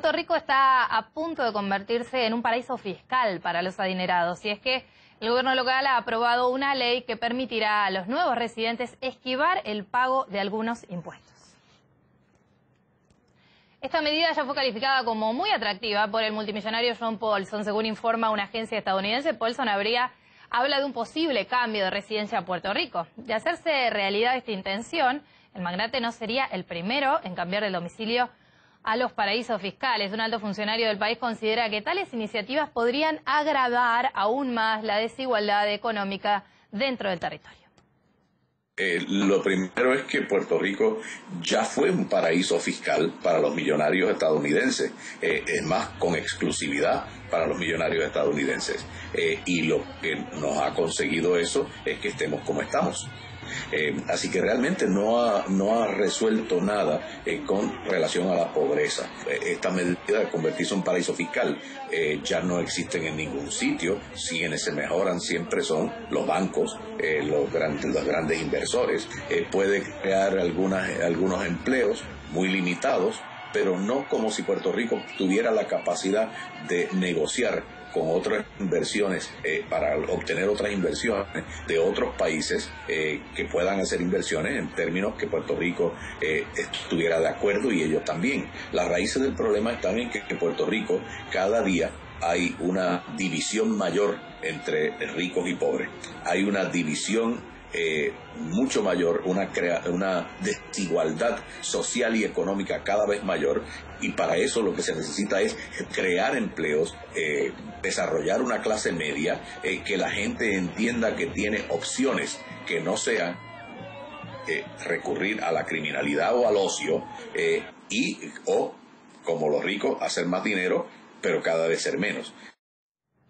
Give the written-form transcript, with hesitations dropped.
Puerto Rico está a punto de convertirse en un paraíso fiscal para los adinerados, y es que el gobierno local ha aprobado una ley que permitirá a los nuevos residentes esquivar el pago de algunos impuestos. Esta medida ya fue calificada como muy atractiva por el multimillonario John Paulson. Según informa una agencia estadounidense, Paulson habla de un posible cambio de residencia a Puerto Rico. De hacerse realidad esta intención, el magnate no sería el primero en cambiar el domicilio a los paraísos fiscales. Un alto funcionario del país considera que tales iniciativas podrían agravar aún más la desigualdad económica dentro del territorio. Lo primero es que Puerto Rico ya fue un paraíso fiscal para los millonarios estadounidenses, es más, con exclusividad para los millonarios estadounidenses. Y lo que nos ha conseguido eso es que estemos como estamos. Así que realmente no ha resuelto nada con relación a la pobreza. Esta medida de convertirse en un paraíso fiscal ya no existen en ningún sitio. Si quienes se mejoran siempre son los bancos, los grandes inversores. Puede crear algunos empleos muy limitados, pero no como si Puerto Rico tuviera la capacidad de negociar con otras inversiones, para obtener otras inversiones de otros países que puedan hacer inversiones en términos que Puerto Rico estuviera de acuerdo y ellos también. Las raíces del problema están en que en Puerto Rico cada día hay una división mayor entre ricos y pobres. Hay una división mucho mayor, una desigualdad social y económica cada vez mayor, y para eso lo que se necesita es crear empleos, desarrollar una clase media, que la gente entienda que tiene opciones que no sean recurrir a la criminalidad o al ocio, o como los ricos hacer más dinero pero cada vez ser menos.